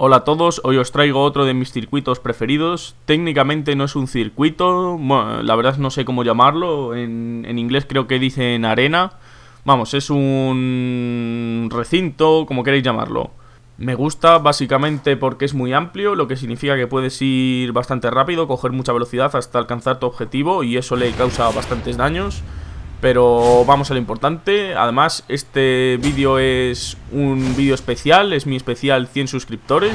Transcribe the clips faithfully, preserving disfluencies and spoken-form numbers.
Hola a todos, hoy os traigo otro de mis circuitos preferidos. Técnicamente no es un circuito, bueno, la verdad no sé cómo llamarlo, en, en inglés creo que dicen arena. Vamos, es un recinto, como queréis llamarlo. Me gusta básicamente porque es muy amplio, lo que significa que puedes ir bastante rápido, coger mucha velocidad hasta alcanzar tu objetivo y eso le causa bastantes daños. Pero vamos a lo importante. Además, este vídeo es un vídeo especial, es mi especial cien suscriptores.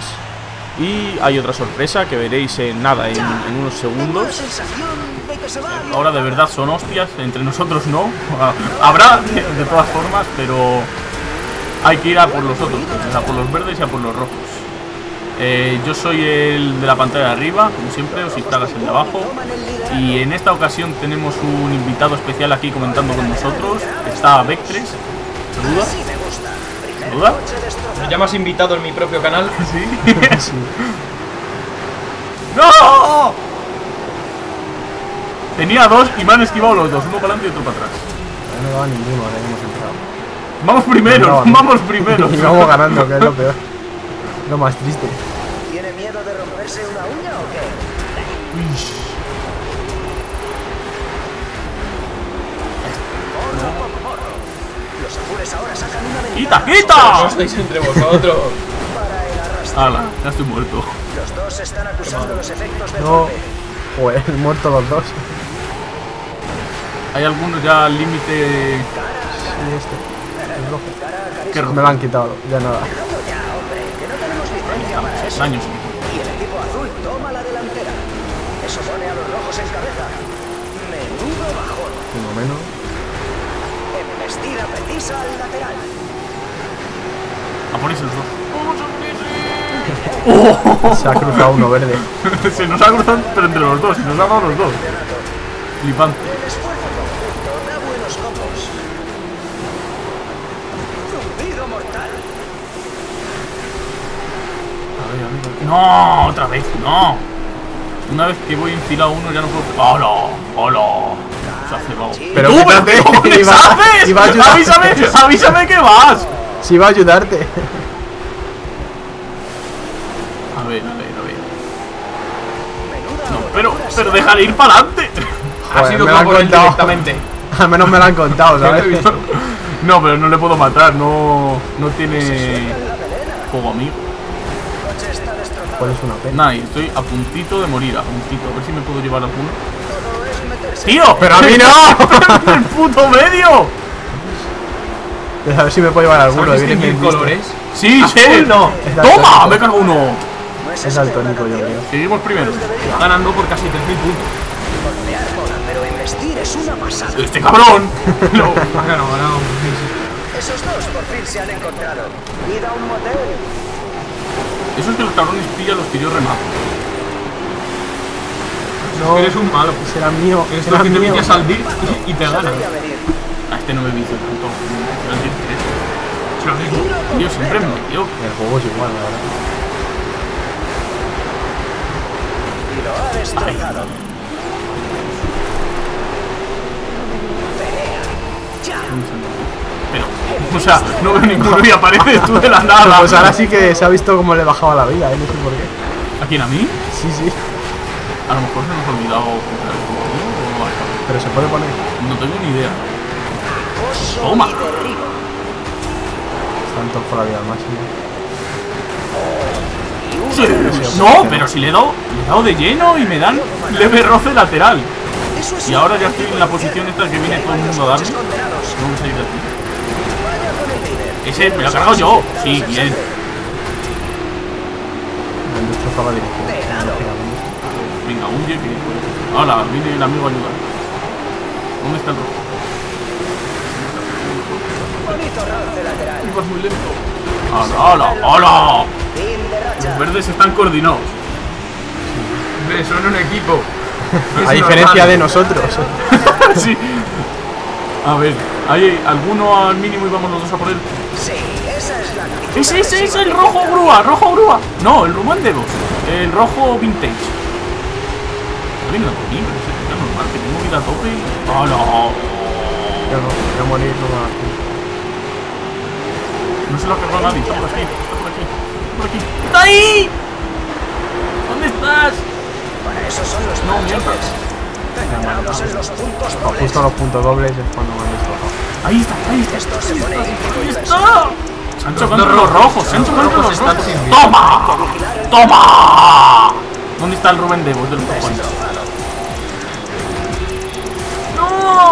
Y hay otra sorpresa que veréis en nada, en, en unos segundos. Ahora de verdad son hostias, entre nosotros no. Habrá, de todas formas, pero hay que ir a por los otros, a por los verdes y a por los rojos. Eh, yo soy el de la pantalla de arriba, como siempre, os instalas el de abajo. Y en esta ocasión tenemos un invitado especial aquí comentando con nosotros. Está Vectress. ¿Saluda? ¿Saluda? ¿Me llamas invitado en mi propio canal? Sí. Sí. ¡No! Tenía dos y me han esquivado los dos, uno para adelante y otro para atrás. No me va ninguno, ahora hemos entrado. Vamos primero, no, no. vamos primero. Y vamos ganando, que es lo peor. Lo más triste. ¿Tiene miedo de romperse una uña o qué? Los apures ahora sacan una ¡Quita, quita! No estáis entre vosotros. ¡Hala! Ya estoy muerto. Los dos están acusando los efectos del golpe. No. Joder, muertos los dos. Hay algunos ya al límite. Sí, este. El rojo. ¿Qué rojo? Me lo han quitado, ya nada. Daños. Y el equipo azul toma la delantera. Eso pone a los rojos en cabeza. Menudo bajón. Uno menos. Embestida precisa al lateral. A ponerse el rojo. ¡Vamos a ponerse! Se ha cruzado uno verde. Se nos ha cruzado, pero entre los dos. Se nos ha dado los dos. Flipante. El esfuerzo conjunto da buenos copos. Zumbido mortal. No, otra vez, no. Una vez que voy enfilado uno ya no puedo. ¡Hola! ¡Hola! Se hace vago. Pero ¡tú, quítate! ¿Qué haces? Si va a ayudarte. ¡Avísame! ¡Avísame que vas! Si va a ayudarte. A ver, a ver, a ver. No, pero, pero déjale ir para adelante. Ha sido como él directamente. Al menos me lo han contado, ¿sabes? No, pero no le puedo matar, no. No tiene juego amigo. Es una pena. Nah, estoy a puntito de morir, a puntito. A ver si me puedo llevar alguno. ¡Tío! ¡Pero a mí no! ¡El puto medio! A ver si me puedo llevar alguno. ¿Sabes distinguir colores? Sí, sí. No. ¡Toma! ¡Me cargo uno! Es daltónico, yo creo. Seguimos primero. Ganando por casi tres mil puntos. ¡Este cabrón! No, ha ganado, ha ganado. Esos dos por fin se han encontrado. Mira un motel. Eso es que los cabrones pillan los que yo remato. No, eres un malo. Será mío. Eres tú que te pillas al D I R y, y te ganas. A este no me vicio tanto. Pero el D I R tres. Siempre me metió. El juego es igual, la verdad. Y lo ha destrozado. O sea, no veo ninguno y apareces tú de la nada. Pues ahora sí que se ha visto cómo le bajaba la vida, ¿eh? No sé por qué. ¿A quién? ¿A mí? Sí, sí. A lo mejor se nos ha olvidado comprar el juego, ¿no? ¿O no? Pero se puede poner. No tengo ni idea. ¡Toma! Están todos por la vida al máximo. Sí, sí, no, pero si le he dado, le he dado de lleno y me dan leve roce lateral. Y ahora ya estoy en la posición esta que viene todo el mundo a darme. No me salí de aquí. Ese me lo he cargado yo. Sí, bien. Venga, un día que... Hola, viene el amigo a ayudar. ¿Dónde está el rojo? Ibas muy lento. ¡Hola, hola, hola! Los verdes están coordinados. Son un equipo. A diferencia de nosotros. Sí. A ver, ¿hay alguno al mínimo y vamos los dos a por él? Sí, esa es la actitud. Ese, ese es el rojo grúa, rojo grúa. No, el rumán de dos. El rojo vintage. Está bien, la comida, es normal, que tengo vida a tope. ¡Oh, no! Ya no, ya morí todo. No se lo ha cargado nadie, está por aquí, está por aquí, está por aquí. ahí! ¿Dónde estás? Para eso son los no mientes. Entramos en los puntos dobles. Justo los puntos dobles es cuando van deslocados. Ahí está, ahí está. Esto se pone ahí está. Sancho contra los rojos, Sancho contra los rojos. ¡Toma! ¡Toma! ¿Dónde está el Rubén de vos del poco? ¡No!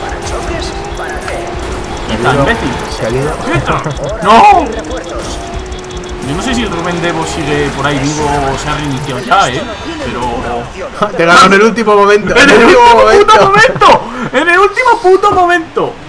¿Para choques? ¿Para qué? ¡Está imbécil! ¡Se ha ido! ¡No! Yo no sé si el Rubén Devo sigue por ahí vivo o se ha reiniciado ya, eh. Pero... te ganó en el último momento. ¡En el último puto momento! ¡En el último puto momento!